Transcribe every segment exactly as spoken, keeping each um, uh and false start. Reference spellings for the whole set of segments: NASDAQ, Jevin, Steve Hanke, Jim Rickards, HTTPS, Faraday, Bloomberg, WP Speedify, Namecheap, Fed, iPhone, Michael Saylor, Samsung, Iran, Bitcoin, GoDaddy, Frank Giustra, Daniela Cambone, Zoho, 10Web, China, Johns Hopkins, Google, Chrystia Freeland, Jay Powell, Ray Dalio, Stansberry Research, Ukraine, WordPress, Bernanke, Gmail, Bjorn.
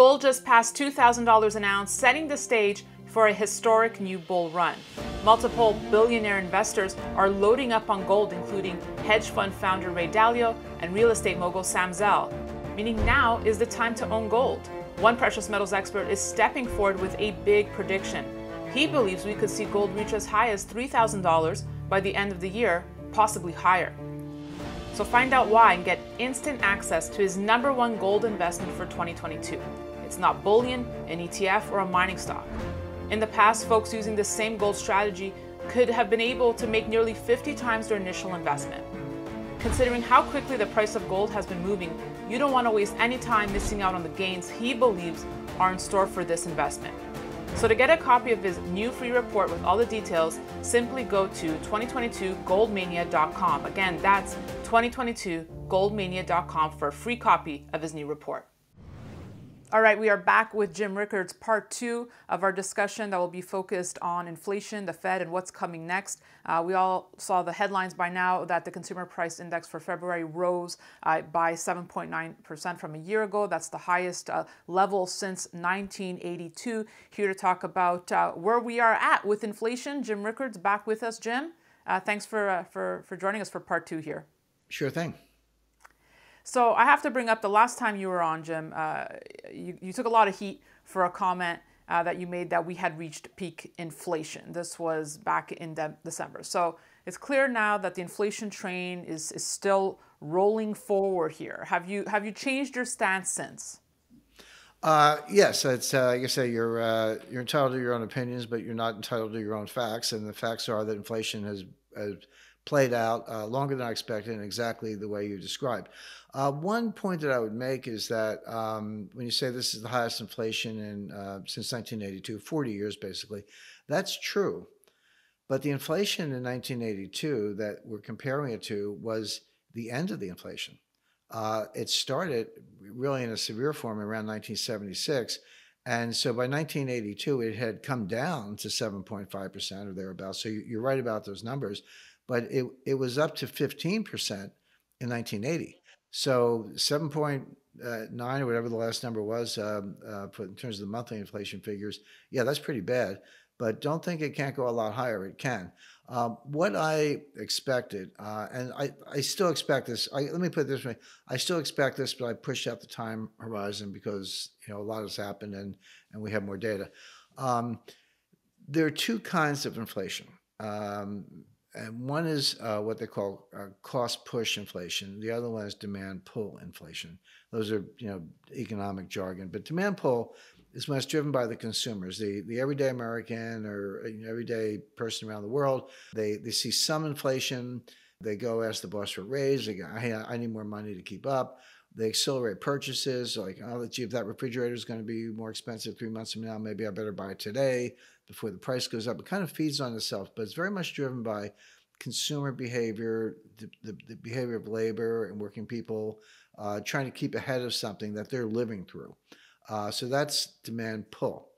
gold just passed two thousand dollars an ounce, setting the stage for a historic new bull run. Multiple billionaire investors are loading up on gold, including hedge fund founder Ray Dalio and real estate mogul Sam Zell, meaning now is the time to own gold. One precious metals expert is stepping forward with a big prediction. He believes we could see gold reach as high as three thousand dollars by the end of the year, possibly higher. So find out why and get instant access to his number one gold investment for twenty twenty-two. It's not bullion, an E T F, or a mining stock. In the past, folks using the same gold strategy could have been able to make nearly fifty times their initial investment. Considering how quickly the price of gold has been moving, you don't want to waste any time missing out on the gains he believes are in store for this investment. So to get a copy of his new free report with all the details, simply go to twenty twenty-two gold mania dot com. Again, that's twenty twenty-two gold mania dot com for a free copy of his new report. All right, we are back with Jim Rickards, part two of our discussion that will be focused on inflation, the Fed, and what's coming next. Uh, we all saw the headlines by now that the Consumer Price Index for February rose uh, by seven point nine percent from a year ago. That's the highest uh, level since nineteen eighty-two. Here to talk about uh, where we are at with inflation, Jim Rickards, back with us. Jim, uh, thanks for, uh, for, for joining us for part two here. Sure thing. So I have to bring up the last time you were on, Jim, uh, you, you took a lot of heat for a comment uh, that you made that we had reached peak inflation. This was back in de- December. So it's clear now that the inflation train is, is still rolling forward here. Have you have you changed your stance since? Uh, yes, it's, uh, like I say, you're, uh, you're entitled to your own opinions, but you're not entitled to your own facts. And the facts are that inflation has, has played out uh, longer than I expected and exactly the way you described. Uh, one point that I would make is that um, when you say this is the highest inflation in, uh, since nineteen eighty-two, forty years basically, that's true. But the inflation in nineteen eighty-two that we're comparing it to was the end of the inflation. Uh, it started really in a severe form around nineteen seventy-six. And so by nineteen eighty-two, it had come down to seven point five percent or thereabouts. So you're right about those numbers. But it, it was up to fifteen percent in nineteen eighty. So seven point nine or whatever the last number was um, uh, for, in terms of the monthly inflation figures, yeah, that's pretty bad. But don't think it can't go a lot higher. It can. Um, what I expected, uh, and I, I still expect this. I, let me put it this way. I still expect this, but I pushed out the time horizon because, you know, a lot has happened and, and we have more data. Um, there are two kinds of inflation. Um, And one is uh, what they call uh, cost push inflation. The other one is demand pull inflation. Those are, you know, economic jargon. But demand pull is when it's driven by the consumers, the, the everyday American or, you know, everyday person around the world. They they see some inflation. They go ask the boss for a raise. They go, hey, I need more money to keep up. They accelerate purchases. Like, oh, gee, if that refrigerator is going to be more expensive three months from now, maybe I better buy it today before the price goes up. It kind of feeds on itself, but it's very much driven by consumer behavior, the, the, the behavior of labor and working people, uh, trying to keep ahead of something that they're living through. Uh, so that's demand pull.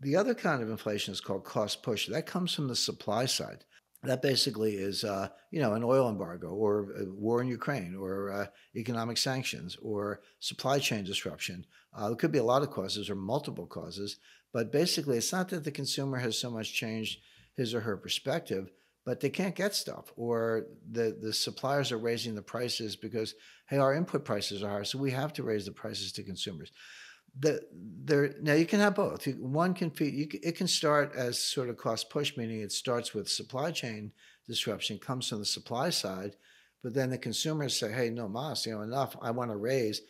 The other kind of inflation is called cost push. That comes from the supply side. That basically is, uh, you know, an oil embargo or a war in Ukraine or uh, economic sanctions or supply chain disruption. Uh, there could be a lot of causes or multiple causes, but basically it's not that the consumer has so much changed his or her perspective, but they can't get stuff or the, the suppliers are raising the prices because, hey, our input prices are higher, so we have to raise the prices to consumers. The, there, now you can have both. One can feed, you, it can start as sort of cost push, meaning it starts with supply chain disruption, comes from the supply side, but then the consumers say, hey, no mas, you know, enough, I want to raise.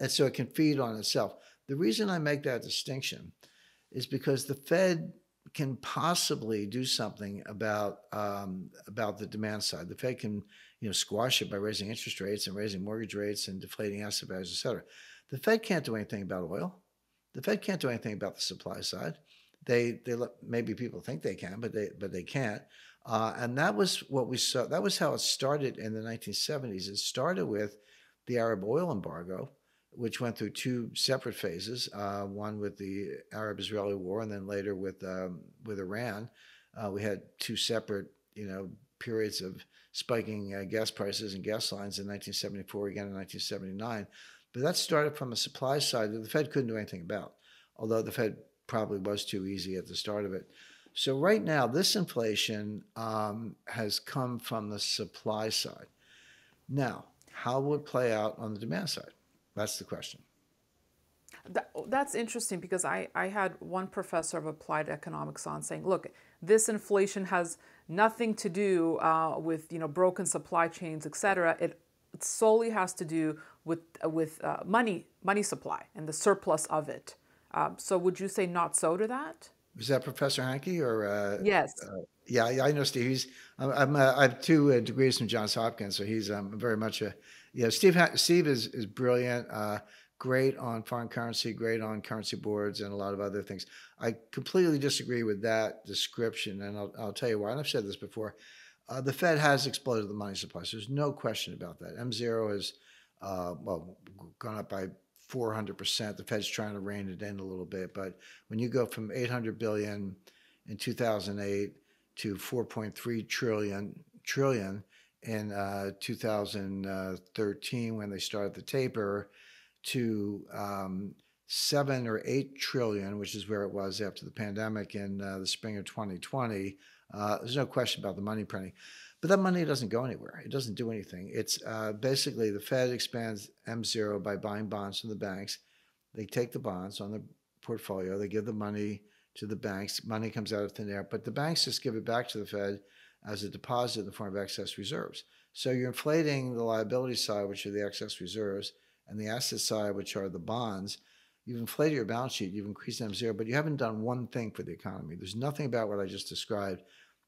And so it can feed on itself. The reason I make that distinction is because the Fed can possibly do something about, um, about the demand side. The Fed can, you know, squash it by raising interest rates and raising mortgage rates and deflating asset values, et cetera. The Fed can't do anything about oil. The Fed can't do anything about the supply side. They, they maybe people think they can, but they, but they can't. Uh, and that was what we saw. That was how it started in the nineteen seventies. It started with the Arab oil embargo, which went through two separate phases. Uh, one with the Arab-Israeli war, and then later with um, with Iran. Uh, we had two separate, you know, periods of spiking uh, gas prices and gas lines in nineteen seventy-four, again in nineteen seventy-nine. But that started from a supply side that the Fed couldn't do anything about, although the Fed probably was too easy at the start of it. So right now, this inflation um, has come from the supply side. Now, how will it play out on the demand side? That's the question. That, that's interesting, because I, I had one professor of applied economics on saying, look, this inflation has nothing to do uh, with, you know, broken supply chains, et cetera. It, it solely has to do with, uh, with uh, money, money supply and the surplus of it. Um, so would you say not so to that? Is that Professor Hanke? Or uh, yes, uh, yeah, I know Steve. He's I'm, I'm uh, I have two uh, degrees from Johns Hopkins, so he's um, very much a yeah. Steve Steve is is brilliant, uh, great on foreign currency, great on currency boards, and a lot of other things. I completely disagree with that description, and I'll I'll tell you why. And I've said this before. Uh, the Fed has exploded the money supply. So there's no question about that. M zero has uh, well gone up by four hundred percent. The Fed's trying to rein it in a little bit. But when you go from eight hundred billion dollars in two thousand eight to four point three trillion dollars in uh, two thousand thirteen, when they started the taper, to um, seven or eight trillion dollars, which is where it was after the pandemic in uh, the spring of twenty twenty, uh, there's no question about the money printing. But that money doesn't go anywhere. It doesn't do anything. It's uh, basically the Fed expands M zero by buying bonds from the banks. They take the bonds on the portfolio. They give the money to the banks. Money comes out of thin air. But the banks just give it back to the Fed as a deposit in the form of excess reserves. So you're inflating the liability side, which are the excess reserves, and the asset side, which are the bonds. You've inflated your balance sheet. You've increased M zero, but you haven't done one thing for the economy. There's nothing about what I just described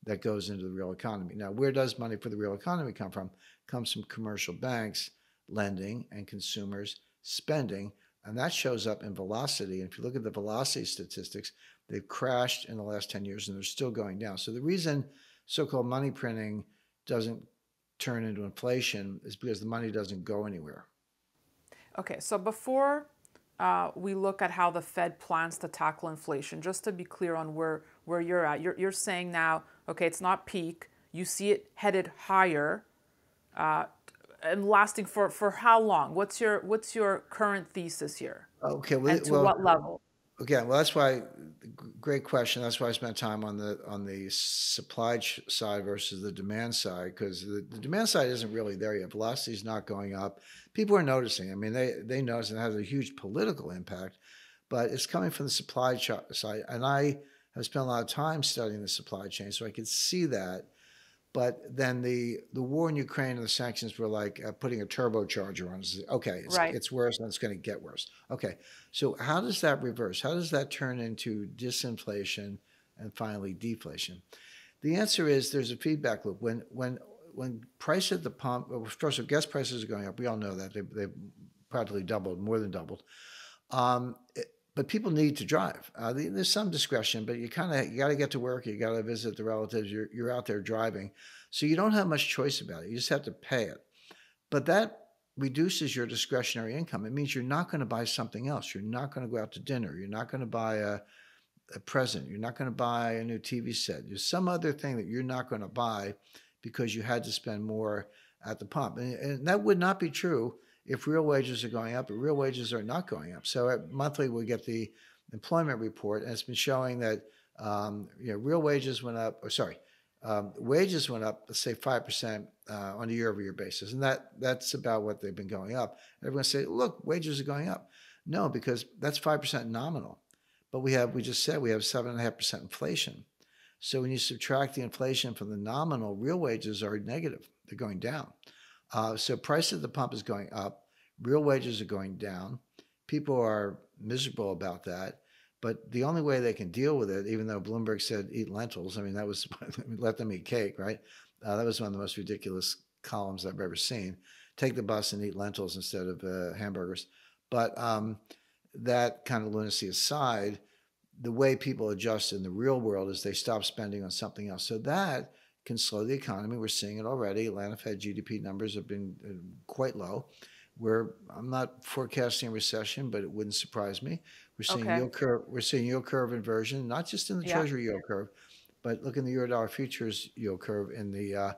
that goes into the real economy. Now, where does money for the real economy come from? It comes from commercial banks lending and consumers spending, and that shows up in velocity. And if you look at the velocity statistics, they've crashed in the last ten years, and they're still going down. So the reason so-called money printing doesn't turn into inflation is because the money doesn't go anywhere. Okay, so before uh, we look at how the Fed plans to tackle inflation, just to be clear on where, where you're at, you're, you're saying now, okay, it's not peak. You see it headed higher, uh, and lasting for for how long? What's your what's your current thesis here? Okay, well, and to well, what level? Okay, well, that's why. Great question. That's why I spent time on the on the supply side versus the demand side, because the, the demand side isn't really there yet. Velocity is not going up. People are noticing. I mean, they they notice, and it has a huge political impact, but it's coming from the supply side, and I. I spent a lot of time studying the supply chain, so I could see that. But then the, the war in Ukraine and the sanctions were like uh, putting a turbocharger on. Okay, it's, right. It's worse, and it's going to get worse. Okay, so how does that reverse? How does that turn into disinflation and finally deflation? The answer is there's a feedback loop. When when when price at the pump, first of all, gas prices are going up. We all know that. They, they've practically doubled, more than doubled. Um, it, But people need to drive. Uh, there's some discretion, but you kind of you got to get to work. You got to visit the relatives. You're you're out there driving, so you don't have much choice about it. You just have to pay it. But that reduces your discretionary income. It means you're not going to buy something else. You're not going to go out to dinner. You're not going to buy a a present. You're not going to buy a new T V set. There's some other thing that you're not going to buy because you had to spend more at the pump, and, and that would not be true if real wages are going up, but real wages are not going up. So at monthly, we get the employment report, and it's been showing that um, you know, real wages went up, or sorry, um, wages went up, let's say five percent uh, on a year-over-year basis. And that that's about what they've been going up. Everyone say, look, wages are going up. No, because that's five percent nominal. But we have, we just said we have seven point five percent inflation. So when you subtract the inflation from the nominal, real wages are negative. They're going down. Uh, so price at the pump is going up, real wages are going down. People are miserable about that, but the only way they can deal with it, even though Bloomberg said eat lentils, I mean, that was, let them eat cake, right? Uh, that was one of the most ridiculous columns I've ever seen. Take the bus and eat lentils instead of uh, hamburgers. But um, that kind of lunacy aside, the way people adjust in the real world is they stop spending on something else. So that can slow the economy. We're seeing it already. Atlanta Fed G D P numbers have been quite low. We're, I'm not forecasting a recession, but it wouldn't surprise me. We're seeing okay. yield curve. We're seeing yield curve inversion, not just in the yeah. Treasury yield curve, but look in the euro dollar futures yield curve in the uh,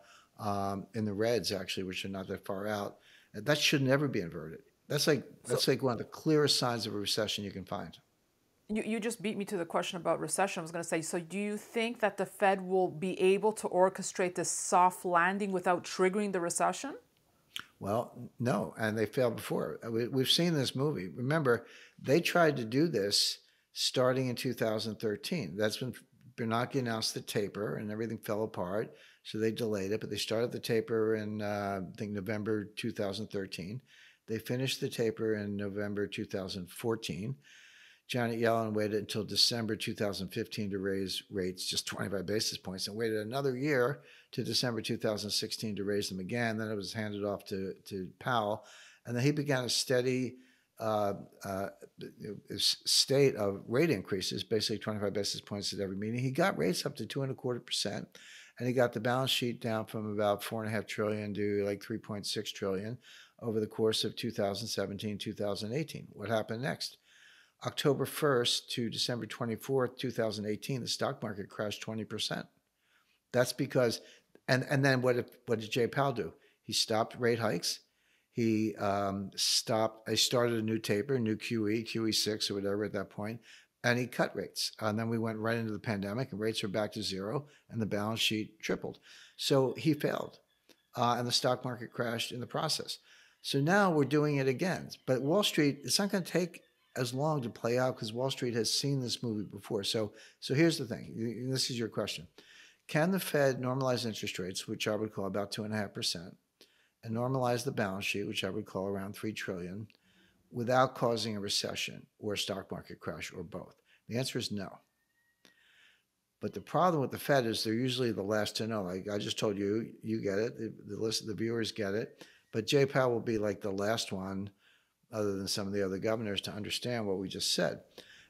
um, in the reds actually, which are not that far out. That should never be inverted. That's like that's so, like one of the clearest signs of a recession you can find. You, you just beat me to the question about recession. I was going to say, so do you think that the Fed will be able to orchestrate this soft landing without triggering the recession? Well, no, and they failed before. We, we've seen this movie. Remember, they tried to do this starting in two thousand thirteen. That's when Bernanke announced the taper and everything fell apart, so they delayed it, but they started the taper in, uh, I think, November two thousand thirteen. They finished the taper in November two thousand fourteen. Janet Yellen waited until December two thousand fifteen to raise rates just twenty-five basis points and waited another year to December two thousand sixteen to raise them again. Then it was handed off to, to Powell. And then he began a steady uh, uh, state of rate increases, basically twenty-five basis points at every meeting. He got rates up to two and a quarter percent. And he got the balance sheet down from about four and a half trillion to like three point six trillion over the course of two thousand seventeen, two thousand eighteen. What happened next? October first to December twenty-fourth, two thousand eighteen, the stock market crashed twenty percent. That's because, and, and then what did, what did Jay Powell do? He stopped rate hikes. He um, stopped, he started a new taper, new Q E, Q E six or whatever at that point, and he cut rates. And then we went right into the pandemic and rates were back to zero and the balance sheet tripled. So he failed uh, and the stock market crashed in the process. So now we're doing it again. But Wall Street, it's not going to take as long to play out because Wall Street has seen this movie before. So, so here's the thing. This is your question. Can the Fed normalize interest rates, which I would call about two and a half percent, and normalize the balance sheet, which I would call around three trillion, without causing a recession or a stock market crash or both? The answer is no. But the problem with the Fed is they're usually the last to know. Like I just told you, you get it. The, the list, the viewers get it. But Jay Powell will be like the last one, other than some of the other governors, to understand what we just said.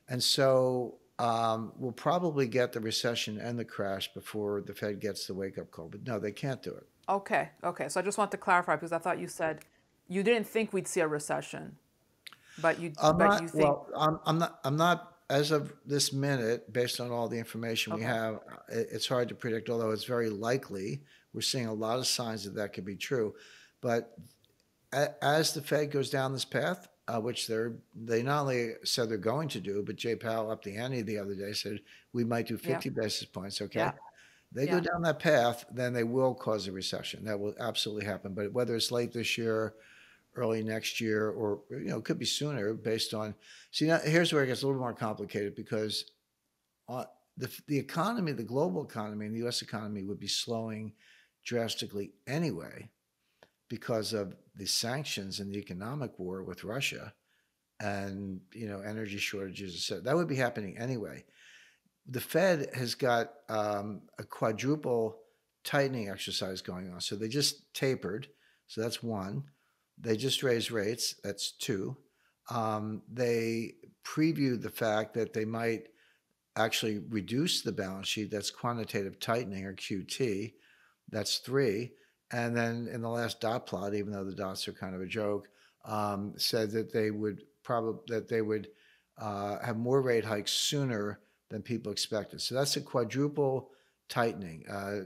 And so um, we'll probably get the recession and the crash before the Fed gets the wake-up call. But no, they can't do it. Okay, okay. So I just want to clarify, because I thought you said you didn't think we'd see a recession, but you, I'm but not, you think... Well, I'm, I'm, not, I'm not, as of this minute, based on all the information okay. we have, it's hard to predict, although it's very likely. We're seeing a lot of signs that that could be true. But as the Fed goes down this path, uh, which they're, they not only said they're going to do, but Jay Powell up the ante the other day said, we might do fifty yeah. basis points, okay? Yeah. They yeah. go down that path, then they will cause a recession. That will absolutely happen. But whether it's late this year, early next year, or, you know, it could be sooner based on, see, now, here's where it gets a little more complicated, because uh, the, the economy, the global economy and the U S economy would be slowing drastically anyway, because of the sanctions and the economic war with Russia and, you know, energy shortages. So that would be happening anyway. The Fed has got um, a quadruple tightening exercise going on. So they just tapered. So that's one. They just raised rates. That's two. Um, they previewed the fact that they might actually reduce the balance sheet. That's quantitative tightening, or Q T. That's three. And then in the last dot plot, even though the dots are kind of a joke, um, said that they would probably that they would uh, have more rate hikes sooner than people expected. So that's a quadruple tightening. Uh,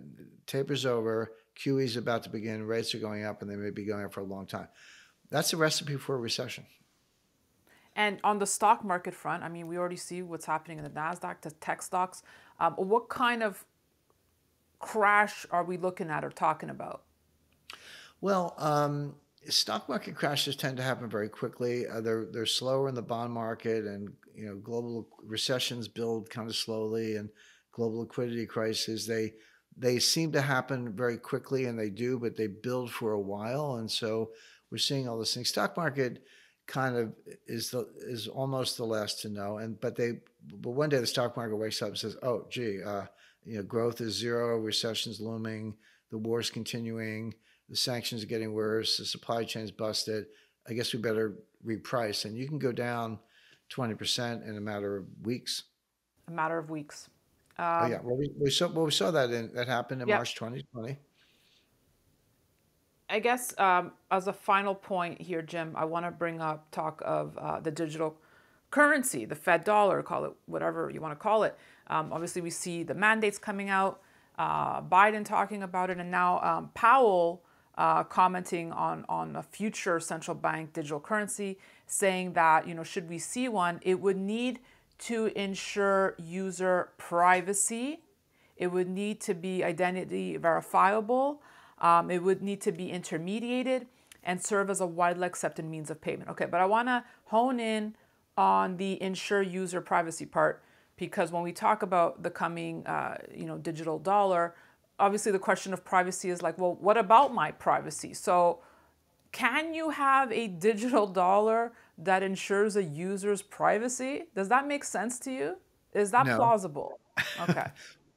taper's over, Q E's about to begin, rates are going up, and they may be going up for a long time. That's a recipe for a recession. And on the stock market front, I mean, we already see what's happening in the NASDAQ, the tech stocks. Um, what kind of crash are we looking at or talking about? Well, um, stock market crashes tend to happen very quickly. Uh, they're, they're slower in the bond market, and, you know, global recessions build kind of slowly, and global liquidity crises, they, they seem to happen very quickly, and they do, but they build for a while. And so we're seeing all this thing. Stock market kind of is the, is almost the last to know. And, but they, but one day the stock market wakes up and says, oh, gee, uh, you know, growth is zero, recession's looming, the war's continuing, the sanctions are getting worse, the supply chain's busted. I guess we better reprice. And you can go down twenty percent in a matter of weeks. A matter of weeks. Um, oh, yeah, well, we, we saw well, we saw that in, that happened in yep. March twenty twenty. I guess um, as a final point here, Jim, I want to bring up talk of uh, the digital currency, the Fed dollar, call it whatever you want to call it. Um, obviously, we see the mandates coming out, uh, Biden talking about it, and now um, Powell uh, commenting on, on a future central bank digital currency, saying that, you know, should we see one, it would need to ensure user privacy. It would need to be identity verifiable. Um, it would need to be intermediated and serve as a widely accepted means of payment. Okay, but I want to hone in on the ensure user privacy part, because when we talk about the coming, uh, you know, digital dollar, obviously the question of privacy is like, well, what about my privacy? So can you have a digital dollar that ensures a user's privacy? Does that make sense to you? Is that no. plausible? Okay.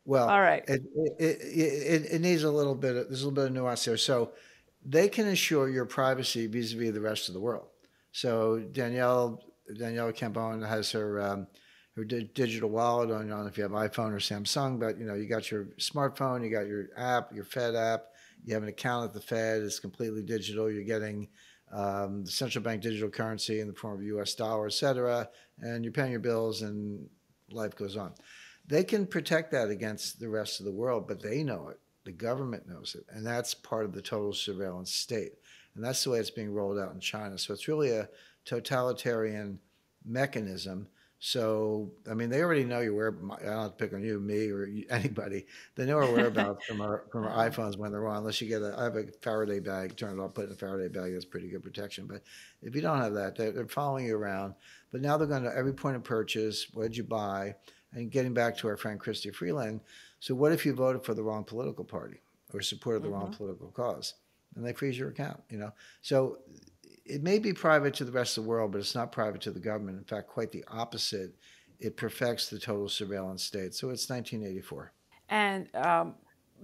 Well, all right. It, it, it, it needs a little bit of, there's a little bit of nuance there. So they can ensure your privacy vis-a-vis the rest of the world. So Danielle, Daniela Cambone has her, um, her di digital wallet. I don't know if you have iPhone or Samsung, but you know, you got your smartphone, you got your app, your Fed app, you have an account at the Fed, it's completely digital. You're getting um, the central bank digital currency in the form of U S dollar, et cetera, and you're paying your bills and life goes on. They can protect that against the rest of the world, but they know it. The government knows it. And that's part of the total surveillance state. And that's the way it's being rolled out in China. So it's really a totalitarian mechanism. So, I mean, they already know your whereabouts. I don't have to pick on you, me, or anybody. They know our whereabouts from, our, from our iPhones when they're on, unless you get a, I have a Faraday bag, turn it off, put it in a Faraday bag, that's pretty good protection. But if you don't have that, they're, they're following you around. But now they're going to every point of purchase, what did you buy? And getting back to our friend Chrystia Freeland, so what if you voted for the wrong political party or supported the mm-hmm. wrong political cause? And they freeze your account, you know? So it may be private to the rest of the world, but it's not private to the government. In fact, quite the opposite. It perfects the total surveillance state. So it's nineteen eighty-four. And um,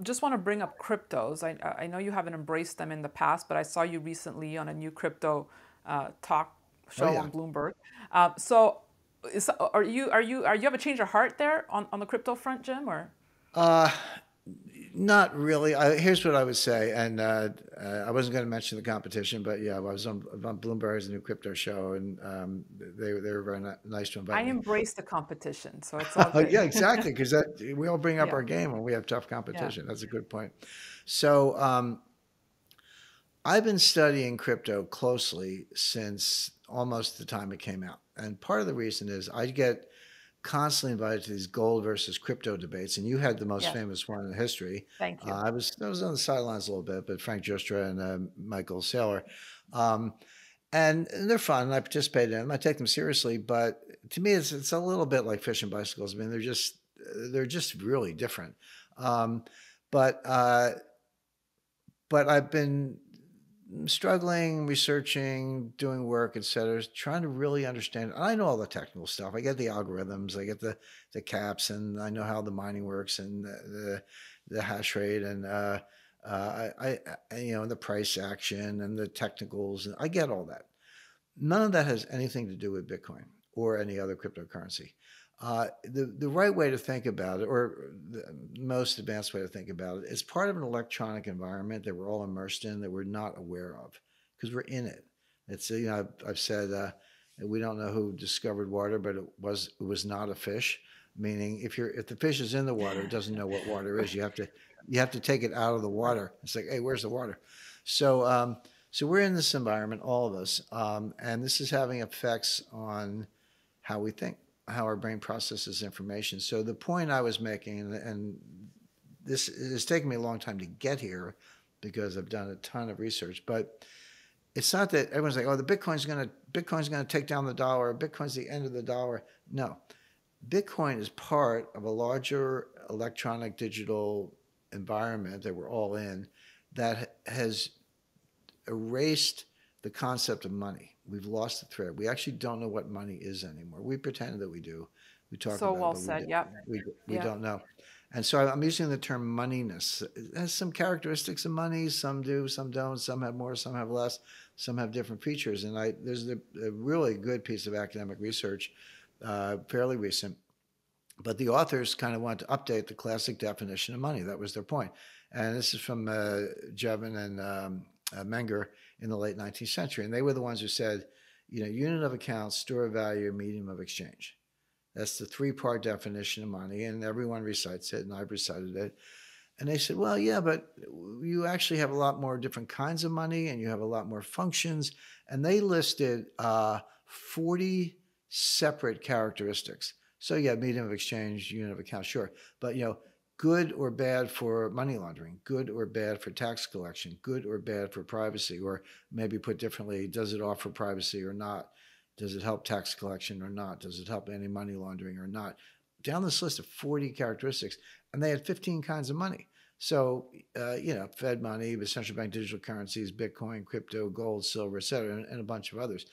just want to bring up cryptos. I, I know you haven't embraced them in the past, but I saw you recently on a new crypto uh, talk show oh, yeah. on Bloomberg. Uh, so... Is, are you are you are you have a change of heart there on, on the crypto front, Jim? Or uh, not really. I, here's what I would say, and uh, uh, I wasn't going to mention the competition, but yeah, I was on, on Bloomberg's new crypto show, and um, they they were very nice to invite. I me. embrace the competition, so it's all good. Yeah, exactly, because that we all bring up yeah. our game when we have tough competition. Yeah. That's a good point. So um, I've been studying crypto closely since almost the time it came out. And part of the reason is I get constantly invited to these gold versus crypto debates, and you had the most yeah. famous one in history. Thank you. Uh, I was I was on the sidelines a little bit, but Frank Giustra and uh, Michael Saylor, um, and, and they're fun, and I participated in them. I take them seriously, but to me, it's it's a little bit like fish and bicycles. I mean, they're just they're just really different. Um, but uh, but I've been struggling, researching, doing work, et cetera, trying to really understand. I know all the technical stuff. I get the algorithms, I get the, the caps, and I know how the mining works and the, the, the hash rate and, uh, uh, I, I, you know, the price action and the technicals. And I get all that. None of that has anything to do with Bitcoin or any other cryptocurrency. Uh, the, the right way to think about it, or the most advanced way to think about it, is part of an electronic environment that we're all immersed in that we're not aware of because we're in it. It's, you know, I've, I've said, uh, we don't know who discovered water, but it was, it was not a fish. Meaning if you're, if the fish is in the water, it doesn't know what water is. You have to, you have to take it out of the water. It's like, hey, where's the water? So, um, so we're in this environment, all of us. Um, and this is having effects on how we think, how our brain processes information. So the point I was making, and, and this has taken me a long time to get here because I've done a ton of research, but it's not that everyone's like, oh, the Bitcoin's going to, Bitcoin's going to take down the dollar. Bitcoin's the end of the dollar. No, Bitcoin is part of a larger electronic digital environment that we're all in that has erased the concept of money. We've lost the thread. We actually don't know what money is anymore. We pretend that we do. We talk so about it. So well said, yeah. We, we yep. don't know. And so I'm using the term moneyness. It has some characteristics of money. Some do, some don't. Some have more, some have less. Some have different features. And I, there's a, a really good piece of academic research, uh, fairly recent. But the authors kind of want to update the classic definition of money. That was their point. And this is from uh, Jevin and um, uh, Menger in the late nineteenth century. And they were the ones who said, you know, unit of account, store of value, medium of exchange. That's the three-part definition of money, and everyone recites it, and I've recited it. And they said, well, yeah, but you actually have a lot more different kinds of money and you have a lot more functions. And they listed uh, forty separate characteristics. So yeah, medium of exchange, unit of account, sure. But, you know, good or bad for money laundering, good or bad for tax collection, good or bad for privacy, or maybe put differently, does it offer privacy or not? Does it help tax collection or not? Does it help any money laundering or not? Down this list of forty characteristics, and they had fifteen kinds of money. So, uh, you know, Fed money, central bank digital currencies, Bitcoin, crypto, gold, silver, et cetera, and, and a bunch of others.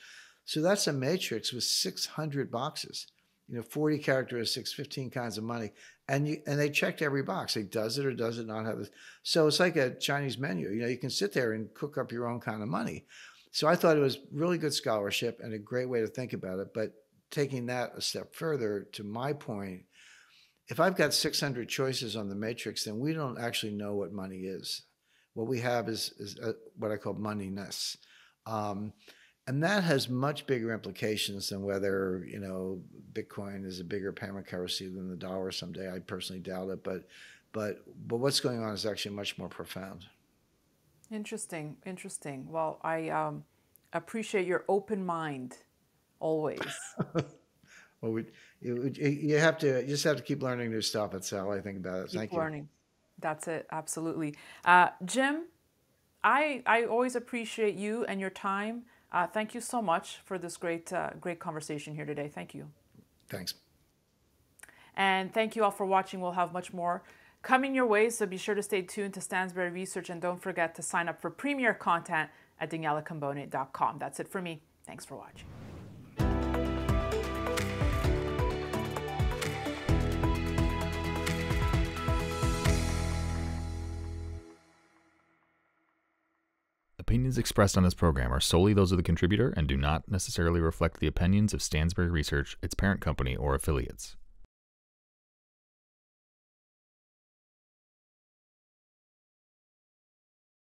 So that's a matrix with six hundred boxes. You know, forty characteristics, fifteen kinds of money. And you, and they checked every box. They does it or does it not have this? So it's like a Chinese menu. You know, you can sit there and cook up your own kind of money. So I thought it was really good scholarship and a great way to think about it. But taking that a step further to my point, if I've got six hundred choices on the matrix, then we don't actually know what money is. What we have is, is a, what I call moneyness. Um, And that has much bigger implications than whether, you know, Bitcoin is a bigger payment currency than the dollar someday. I personally doubt it, but but but what's going on is actually much more profound. Interesting, interesting. Well, I um, appreciate your open mind always. Well, we, you, you have to you just have to keep learning new stuff. That's how I think about it. Keep Thank learning. you. learning. That's it. Absolutely, uh, Jim. I I always appreciate you and your time. Uh, thank you so much for this great, uh, great conversation here today. Thank you. Thanks. And thank you all for watching. We'll have much more coming your way, so be sure to stay tuned to Stansberry Research, and don't forget to sign up for premier content at Daniela Cambone dot com. That's it for me. Thanks for watching. Opinions expressed on this program are solely those of the contributor and do not necessarily reflect the opinions of Stansberry Research, its parent company, or affiliates.